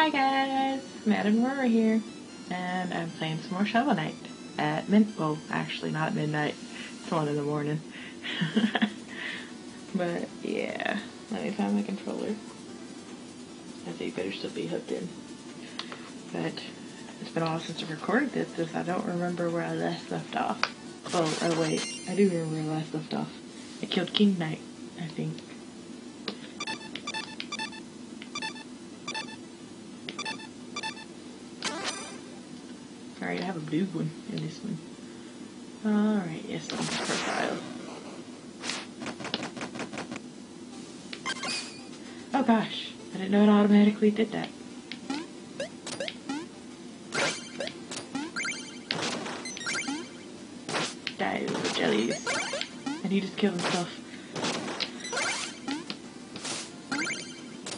Hi guys, Madame Wormer here, and I'm playing some more Shovel Knight at well, actually not at midnight, it's 1 in the morning. But yeah, let me find my controller. I think it better still be hooked in. But it's been a while since I recorded this, because I don't remember where I last left off. Oh wait, I do remember where I last left off. I killed King Knight, I think. Alright, I have a blue one in this one. Alright, yes, I'm profile. Oh gosh, I didn't know it automatically did that. Die, little jellies. And he just killed himself.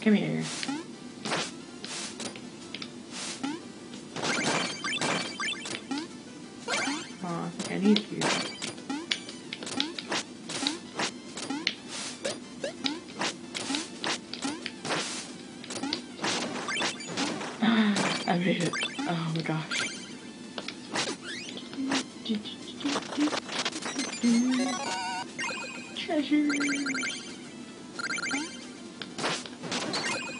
Come here. I made it. Oh my gosh. Treasure.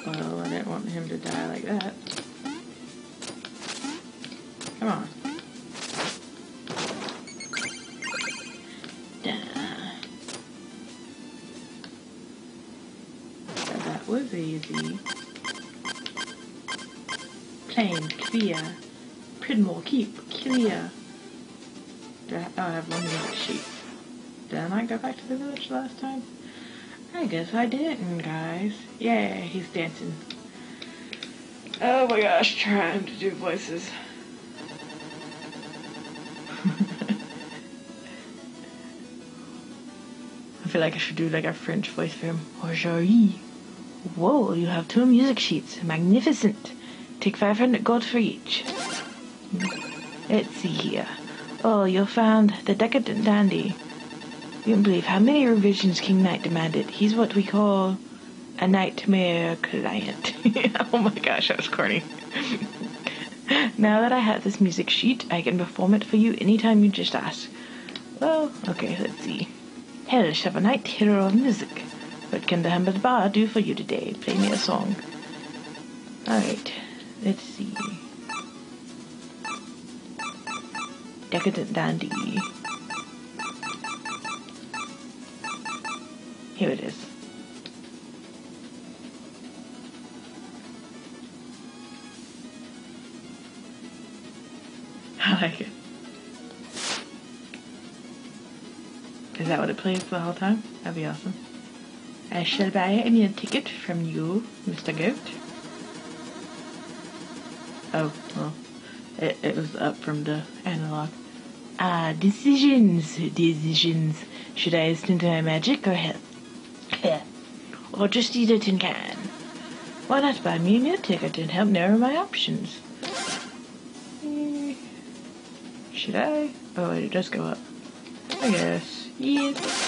Well, I didn't want him to die like that. Come on. So that was easy. Plane, clear. Pridmore, keep, clear. I have one more sheep. Did I not go back to the village last time? I guess I didn't, guys. Yeah, he's dancing. Oh my gosh, trying to do voices. I feel like I should do like a French voice for him. Aujourd'hui. Whoa, you have 2 music sheets. Magnificent. Take 500 gold for each. Let's see here. Oh, you'll find the decadent dandy. You can believe how many revisions King Knight demanded. He's what we call a nightmare client. Oh my gosh, that was corny. Now that I have this music sheet, I can perform it for you anytime you just ask. Well, okay, let's see. Hail, Shovel Knight, hero of music. What can the humble bard do for you today? Play me a song. Alright. Let's see. Decadent dandy. Here it is. I like it. Is that what it plays the whole time? That'd be awesome. I shall buy a meal ticket from you, Mr. Goat. Oh, well, it was up from the analog. Ah, decisions. Should I listen to my magic or help? Or just eat a tin can? Why not buy me a meal ticket and help narrow my options? Should I? Oh, wait, it does go up. I guess. Yes.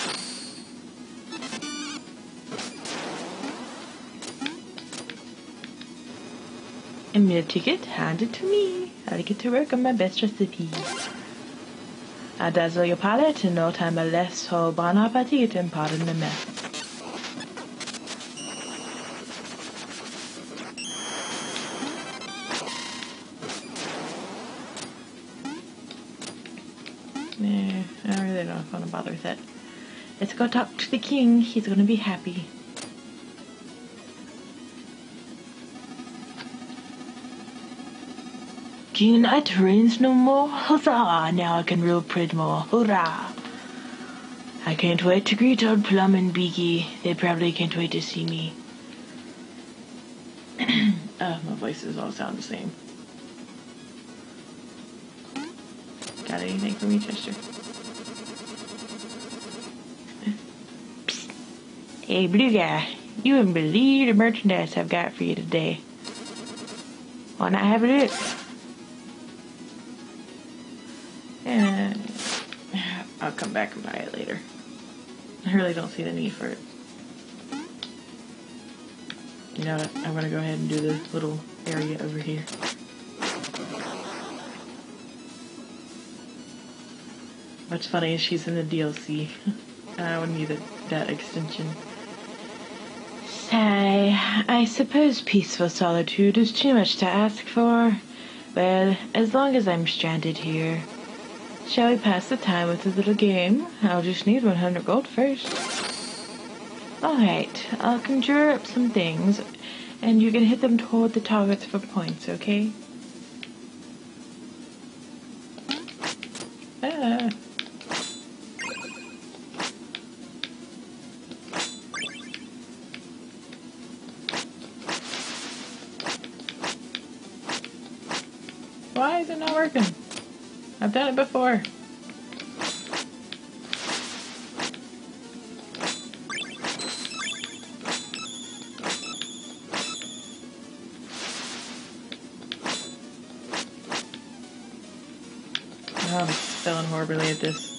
A meal ticket, hand it to me. I'll get to work on my best recipe. I'll dazzle your palate in no time or less, so bon appetit and pardon the mess. Nah, I really don't want to bother with that. Let's go talk to the king. He's going to be happy. King Knight reigns no more. Huzzah! Now I can rule Pridmore. Hurrah! I can't wait to greet old Plum and Beaky. They probably can't wait to see me. My voices all sound the same. Got anything for me, Chester? Psst. Hey, blue guy. You wouldn't believe the merchandise I've got for you today. Wanna have a look? I'll come back and buy it later. I really don't see the need for it. You know what? I'm gonna go ahead and do the little area over here. What's funny is she's in the DLC. I would need that extension. I suppose peaceful solitude is too much to ask for. Well, as long as I'm stranded here. Shall we pass the time with a little game? I'll just need 100 gold first. Alright, I'll conjure up some things, and you can hit them toward the targets for points, okay? Ah. Why is it not working? I've done it before. Oh, I'm spelling horribly at this.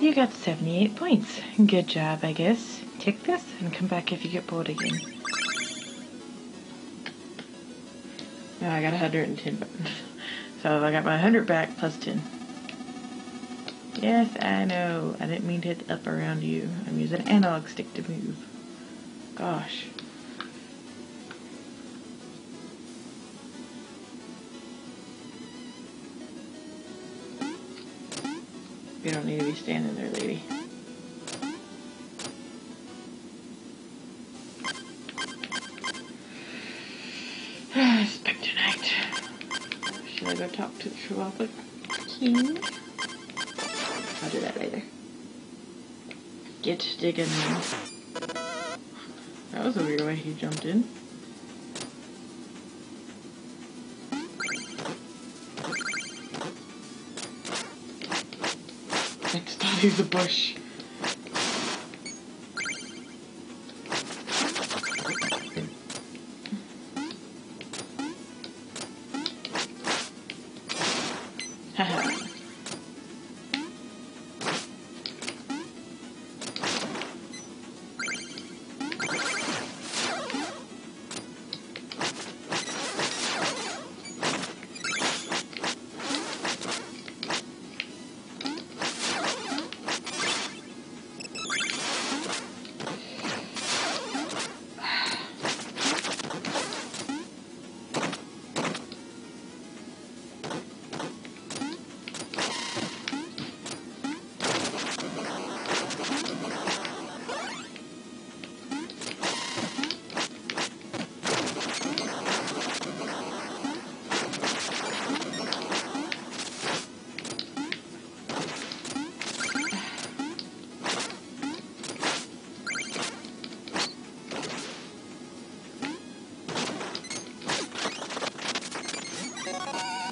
You got 78 points. Good job, I guess. Take this and come back if you get bored again. Oh, I got 110 bucks. So I got my 100 back plus 10. Yes, I know. I didn't mean to hit up around you. I'm using an analog stick to move. Gosh. You don't need to be standing there, lady. Spectre Knight. Should I go talk to the Shovel King? I'll do that later. Get digging. That was a weird way he jumped in. The bush. Haha.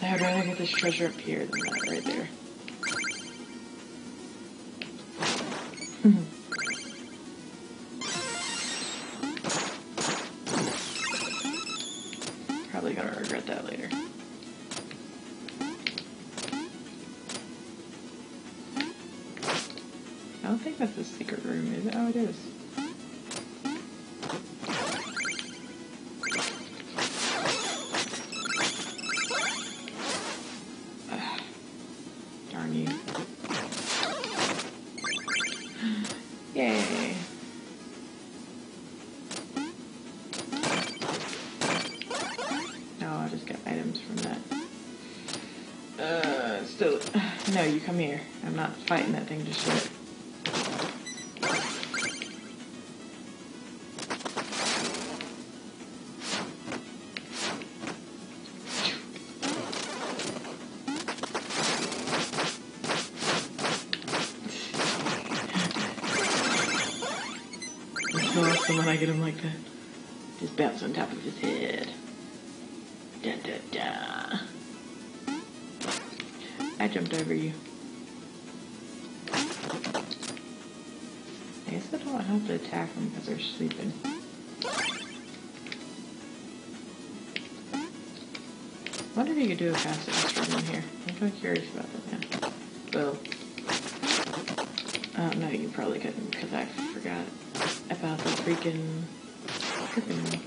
I'd rather get this treasure up here than that right there. Probably gonna regret that later. I don't think that's the secret room, is it? Oh, it is. Yay. Oh, I just got items from that. Still, no, you come here. I'm not fighting that thing just yet. When I get him like that, just bounce on top of his head. Da da da. I jumped over you. guess I don't have to attack them because they're sleeping. I wonder if you could do a fast extra in here. I'm kind of curious about that now. Well, no, you probably couldn't because I forgot about the freaking tripping one.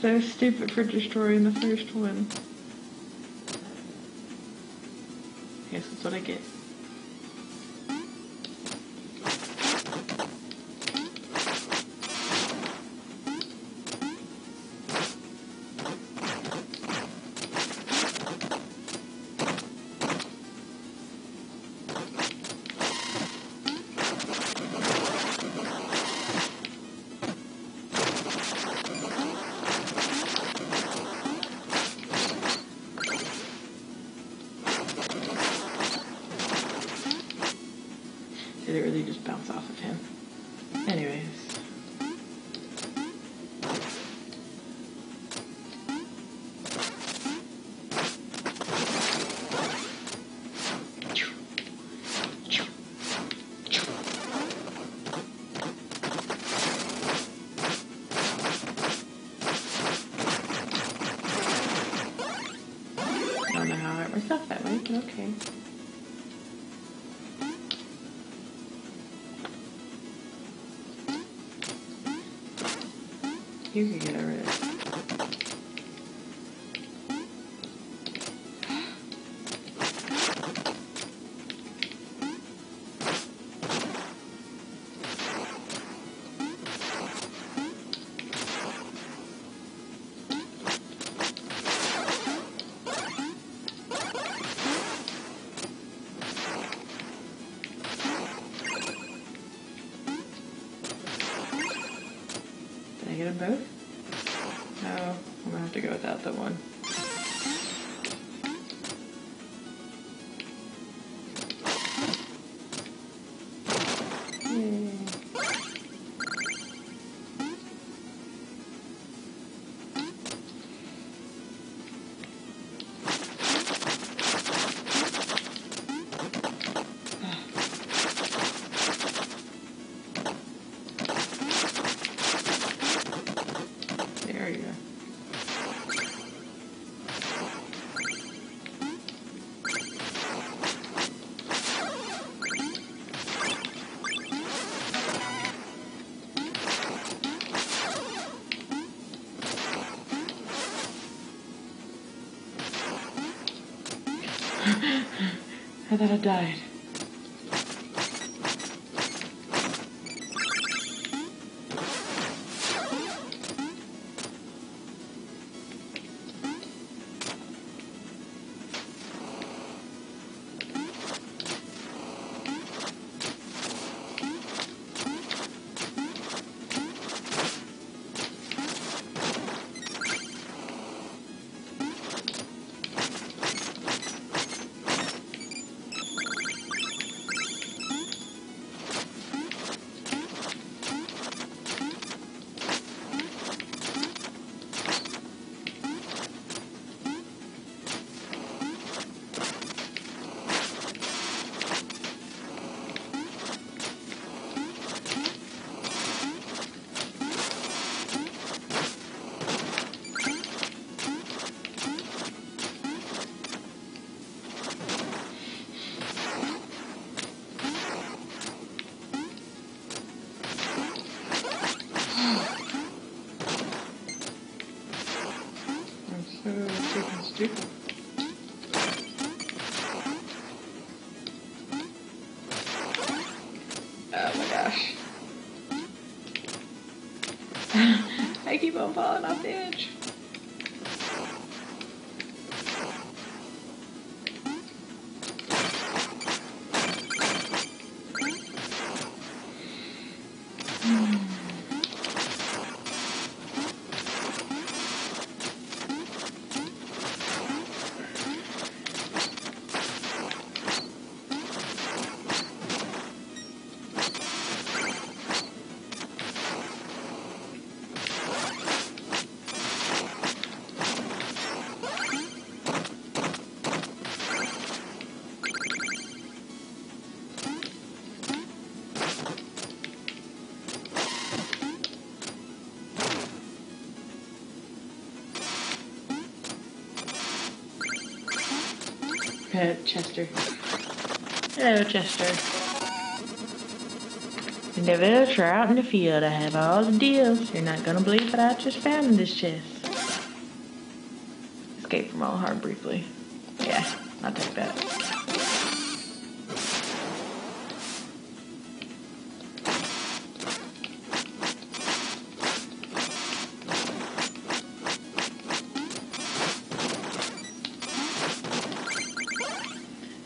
So stupid for destroying the first one. I guess that's what I get. You can get over this. I thought I died. I'm falling off the edge. Chester. Hello, Chester. And the villagers are out in the field. I have all the deals. You're not gonna believe what I just found in this chest. Escape from all harm briefly. Yeah, I'll take that.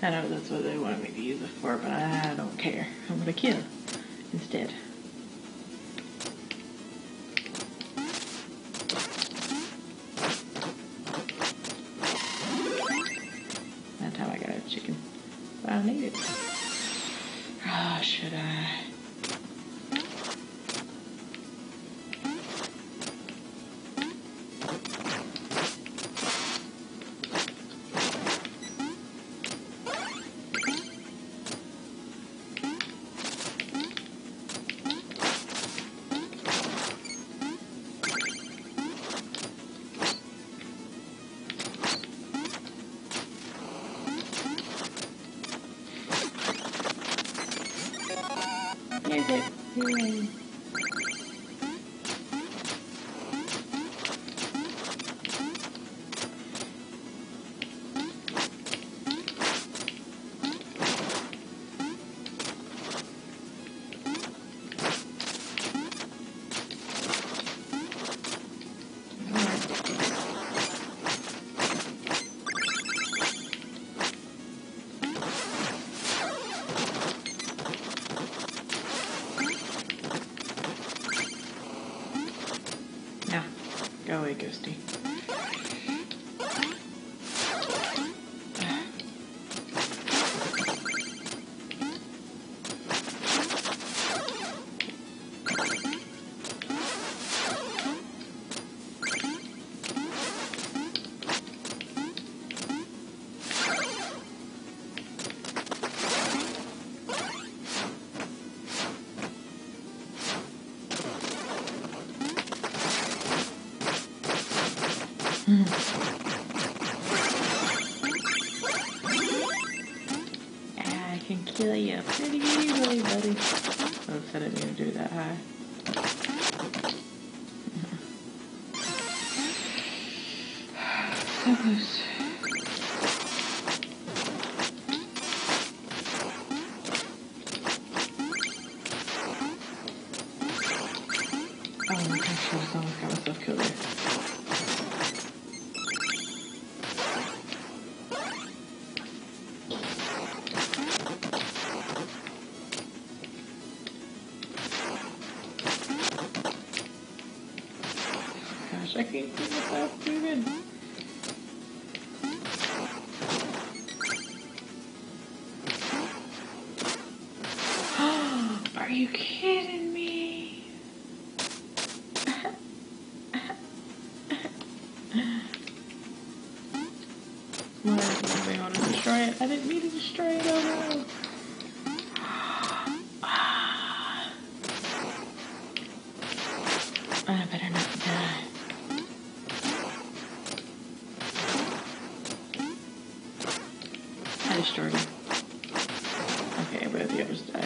I know that's what they wanted me to use it for, but I don't care. I'm gonna kill instead. That's how I got a chicken. But I need it. Oh, should I? Go away, Ghosty. I can kill you pretty easily, buddy. Oops, I didn't mean to do that high. So close. Oh my gosh, I almost got myself killed there. I can't keep myself moving. Are you kidding me? Well, I want to destroy it. I didn't mean to destroy it. Oh no. I better not die. Destroyed him. Okay, but the others died.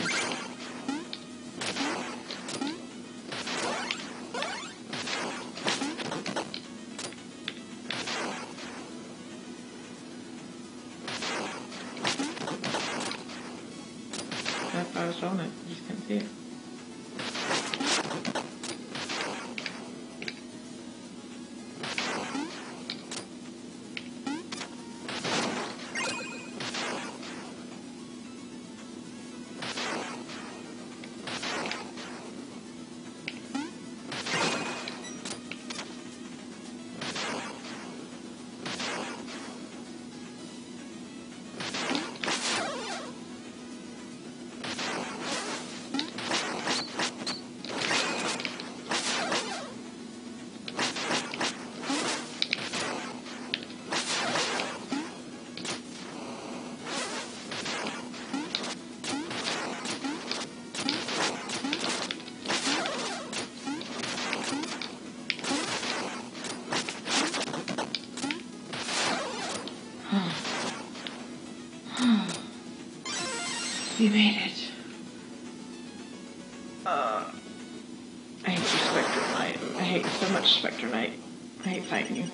That's why I was on it. You just couldn't see it. We made it. I hate you, Spectre Knight. I hate you so much, Spectre Knight. I hate fighting you.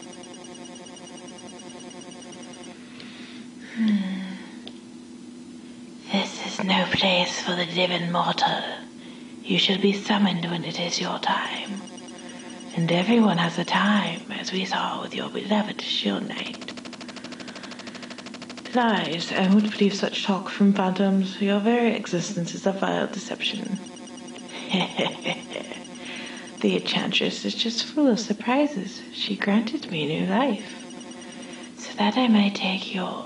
This is no place for the divine mortal. You shall be summoned when it is your time. And everyone has a time, as we saw with your beloved Shield Knight. Lies, I would believe such talk from phantoms. Your very existence is a vile deception. The Enchantress is just full of surprises. She granted me new life, so that I might take yours.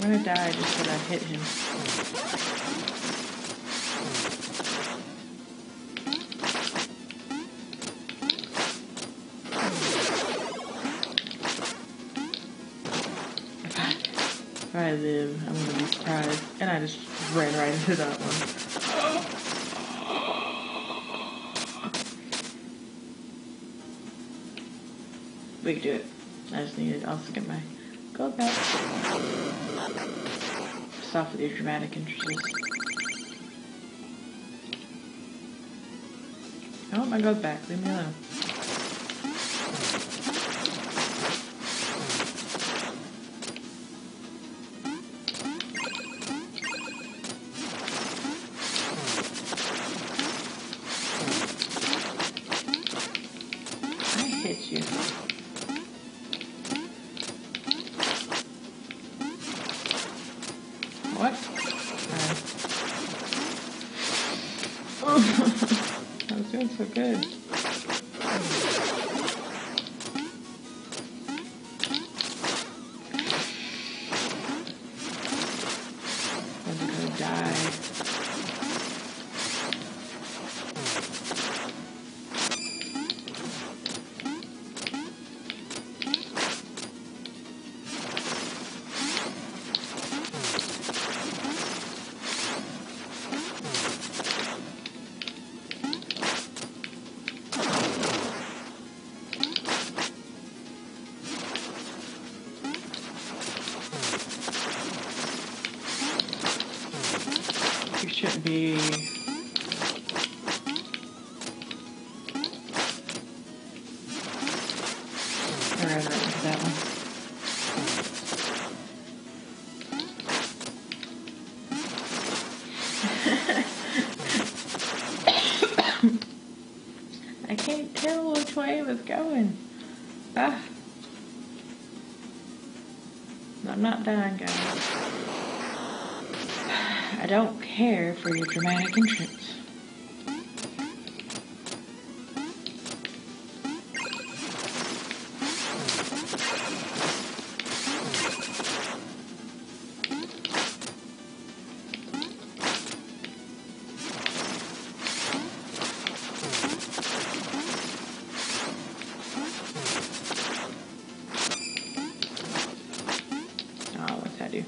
I'm gonna die just because I hit him. If I live, I'm gonna be surprised. And I just ran right into that one. We can do it. I just needed to also get my go back. Off with your dramatic entrances. I want my gold back. Leave me alone. I hit you. What? Oh, I was doing so good. I'm gonna die. Shouldn't be. I ran right into that one. I can't tell which way it was going. Ah. I'm not dying, guys. I don't care for your dramatic entrance. Oh, what's that do?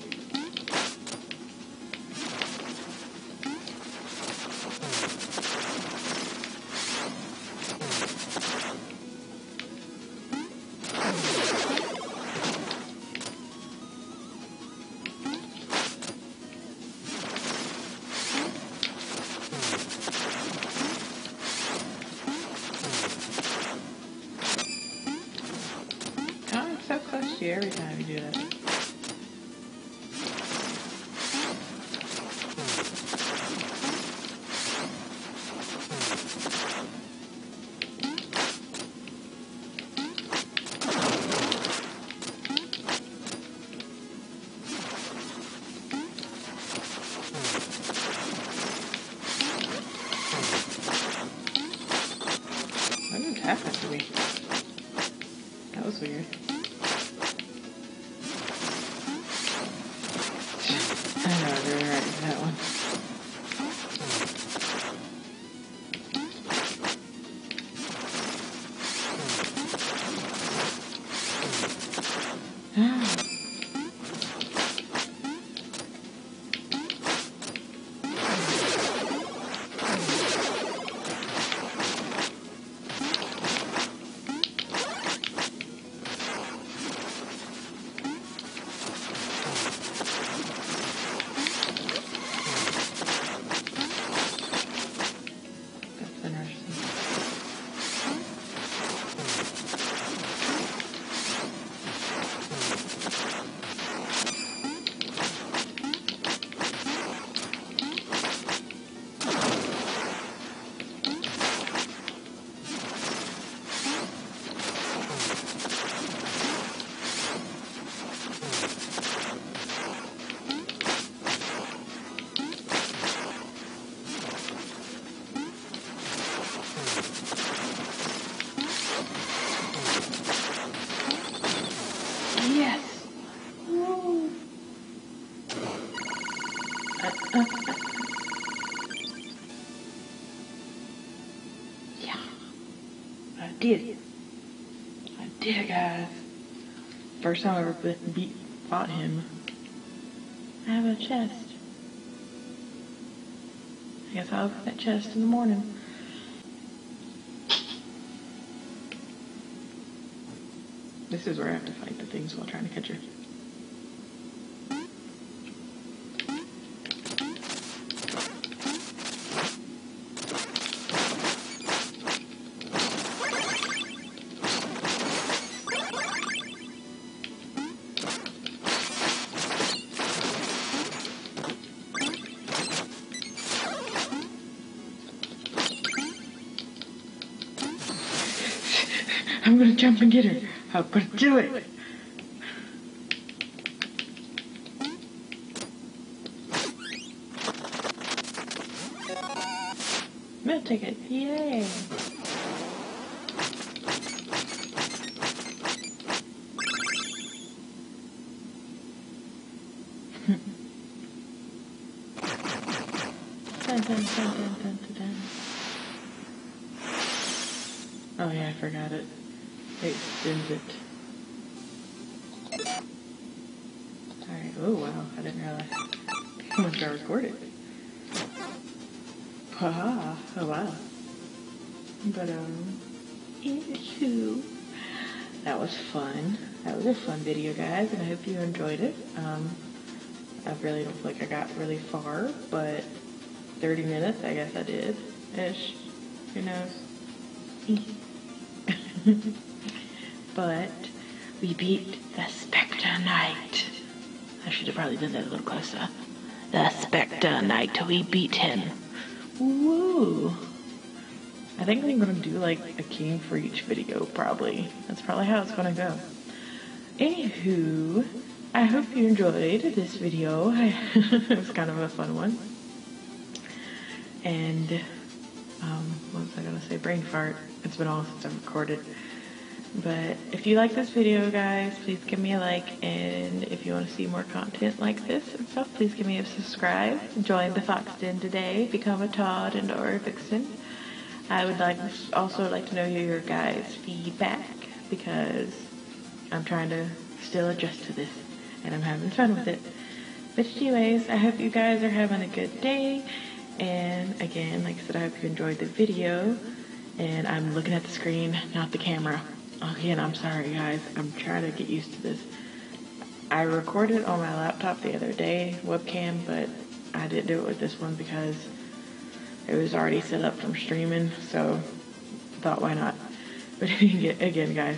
Every time you do that. path. First time I ever fought him. I have a chest. I guess I'll open that chest in the morning. This is where I have to fight the things while trying to catch her. I'm gonna jump and get her. I'm gonna do it. We'll take it. Yay! Dun, dun, dun, dun, dun, dun. Oh yeah, I forgot it. It extends it. Alright, oh wow, I didn't realize how much I recorded. Haha, oh wow. But, anywho, that was fun. That was a fun video, guys, and I hope you enjoyed it. I really don't feel like I got really far, but 30 minutes, I guess I did-ish. Who knows? But we beat the Spectre Knight. I should have probably done that a little closer. The Spectre Knight, we beat him. Woo! I think I'm gonna do like a king for each video, probably. That's probably how it's gonna go. Anywho, I hope you enjoyed this video. It was kind of a fun one. And, what was I gonna say? Brain fart. It's been a while since I've recorded. But if you like this video, guys, please give me a like, and if you want to see more content like this and stuff, please give me a subscribe. Join the Fox Den today. Become a Todd and or a Vixen. I would also like to know your guys' feedback, because I'm trying to still adjust to this and I'm having fun with it. But anyways, I hope you guys are having a good day, and again, like I said, I hope you enjoyed the video. And I'm looking at the screen, not the camera. Again, I'm sorry, guys. I'm trying to get used to this. I recorded on my laptop the other day, webcam, but I didn't do it with this one because it was already set up from streaming, so thought why not. But again, guys,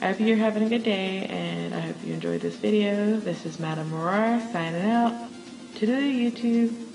I hope you're having a good day, and I hope you enjoyed this video. This is Madame Wormer signing out. To the YouTube.